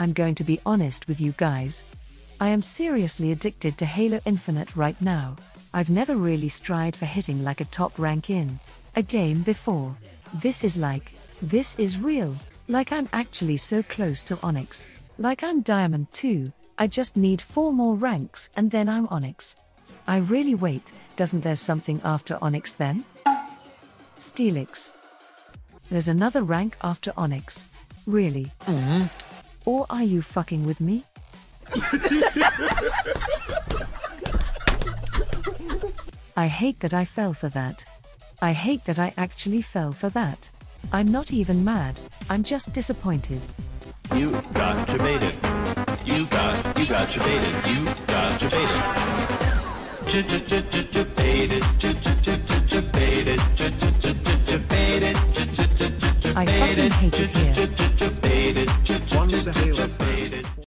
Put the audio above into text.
I'm going to be honest with you guys. I am seriously addicted to Halo Infinite right now. I've never really strived for hitting like a top rank in a game before. This is real, like I'm actually so close to Onyx. Like I'm Diamond too, I just need 4 more ranks and then I'm Onyx. I really wait, doesn't there something after Onyx then? Steelix. There's another rank after Onyx. Really? Or are you fucking with me? I hate that I fell for that. I hate that I actually fell for that. I'm not even mad, I'm just disappointed. You got jebaited. You got jebaited. You got jebaited. I fucking hate it here.